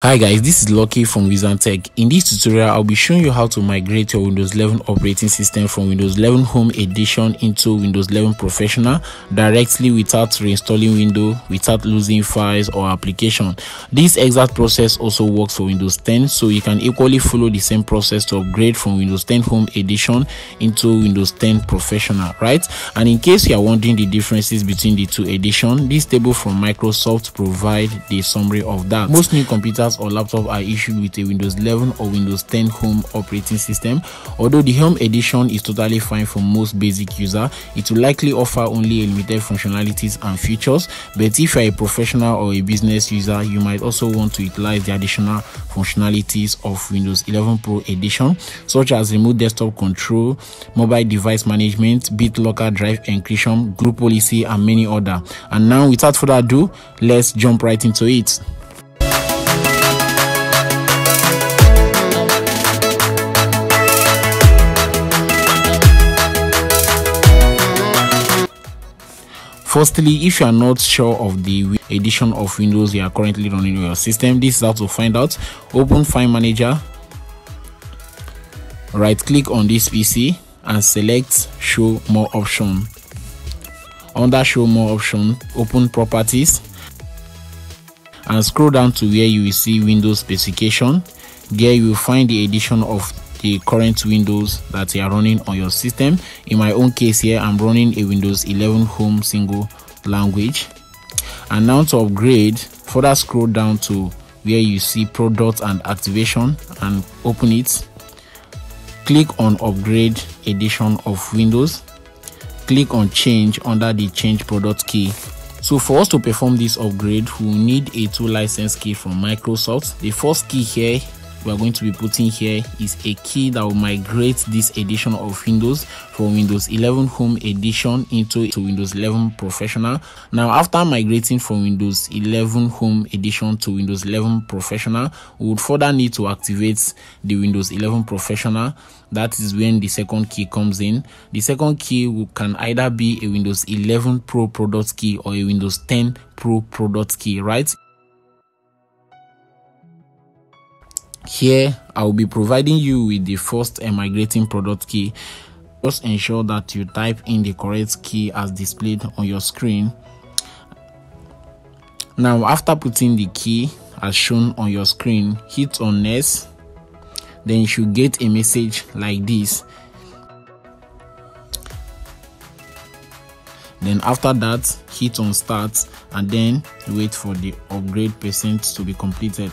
Hi guys, this is Lucky from Wizantech. In this tutorial, I'll be showing you how to migrate your Windows 11 operating system from Windows 11 Home Edition into Windows 11 Professional directly without reinstalling Windows, without losing files or application. This exact process also works for Windows 10, so you can equally follow the same process to upgrade from Windows 10 Home Edition into Windows 10 Professional, right? And in case you are wondering the differences between the two editions, this table from Microsoft provides the summary of that. Most new computers or laptop are issued with a Windows 11 or Windows 10 Home operating system. Although the Home edition is totally fine for most basic users, it will likely offer only a limited functionalities and features, but if you are a professional or a business user, you might also want to utilize the additional functionalities of Windows 11 Pro edition, such as remote desktop control, mobile device management, BitLocker drive encryption, group policy, and many other. And now, without further ado, let's jump right into it. Firstly, if you are not sure of the edition of Windows you are currently running on your system, this is how to find out. Open File Manager, right click on this PC and select Show More option. Under Show More option, open Properties and scroll down to where you will see Windows Specification. There you will find the edition of the current Windows that you are running on your system. In my own case here, I'm running a Windows 11 Home single language. And now to upgrade, further scroll down to where you see Products and Activation and open it. Click on Upgrade Edition of Windows. Click on Change under the Change Product key. So for us to perform this upgrade, we'll need a two license key from Microsoft. The first key here we are going to be putting here is a key that will migrate this edition of Windows from Windows 11 Home Edition into Windows 11 Professional. Now, after migrating from Windows 11 Home Edition to Windows 11 Professional, we would further need to activate the Windows 11 Professional. That is when the second key comes in. The second key can either be a Windows 11 Pro product key or a Windows 10 Pro product key, right? Here, I will be providing you with the first migrating product key. Just ensure that you type in the correct key as displayed on your screen. Now, after putting the key as shown on your screen, hit on Next. Then you should get a message like this. Then after that, hit on Start and then wait for the upgrade percent to be completed.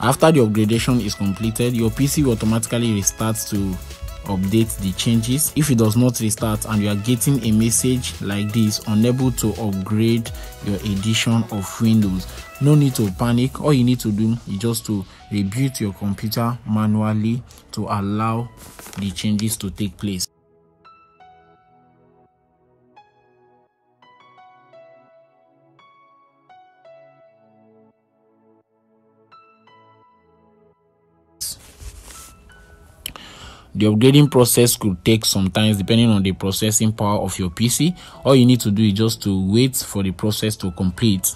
After the upgradation is completed, your PC will automatically restart to update the changes. If it does not restart and you are getting a message like this, unable to upgrade your edition of Windows, no need to panic. All you need to do is just to reboot your computer manually to allow the changes to take place. The upgrading process could take some time depending on the processing power of your PC. All you need to do is just to wait for the process to complete.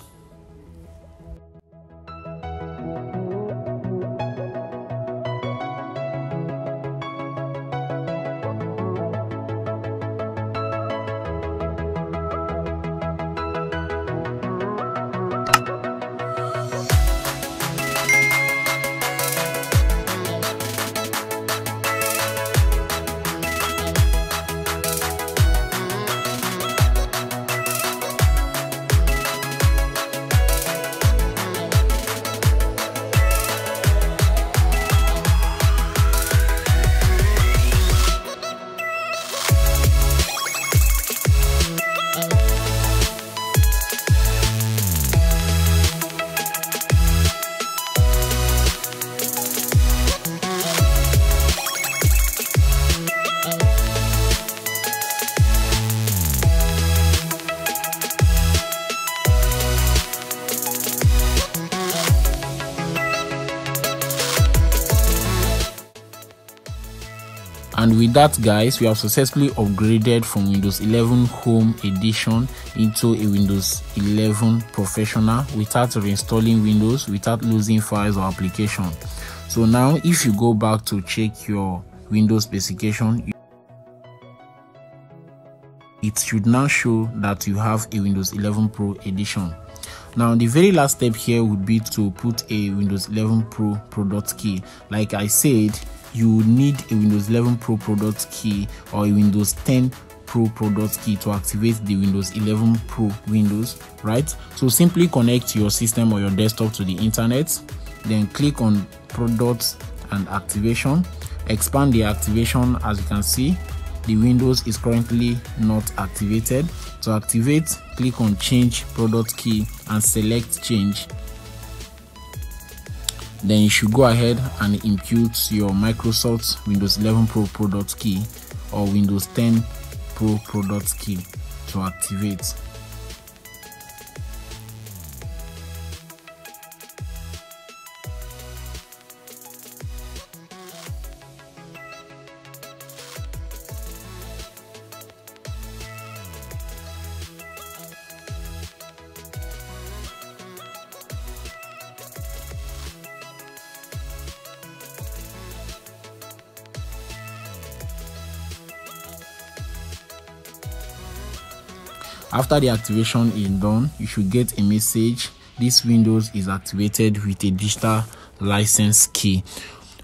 And with that, guys, we have successfully upgraded from Windows 11 Home Edition into a Windows 11 Professional without reinstalling Windows, without losing files or application. So now if you go back to check your Windows specification, it should now show that you have a Windows 11 Pro Edition. Now the very last step here would be to put a Windows 11 Pro product key. Like I said, you need a Windows 11 Pro product key or a Windows 10 Pro product key to activate the Windows 11 Pro Windows, right? So simply connect your system or your desktop to the internet, then click on products and activation, expand the activation. As you can see, the Windows is currently not activated. To activate, click on change product key and select change. Then you should go ahead and impute your Microsoft Windows 11 Pro product key or Windows 10 Pro product key to activate. After the activation is done, you should get a message: this Windows is activated with a digital license key.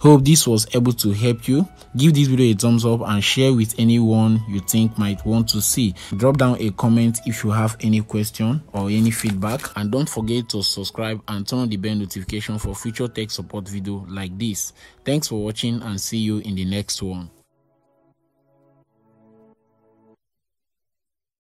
Hope this was able to help you. Give this video a thumbs up and share with anyone you think might want to see. Drop down a comment if you have any question or any feedback, and don't forget to subscribe and turn on the bell notification for future tech support video like this. Thanks for watching and see you in the next one.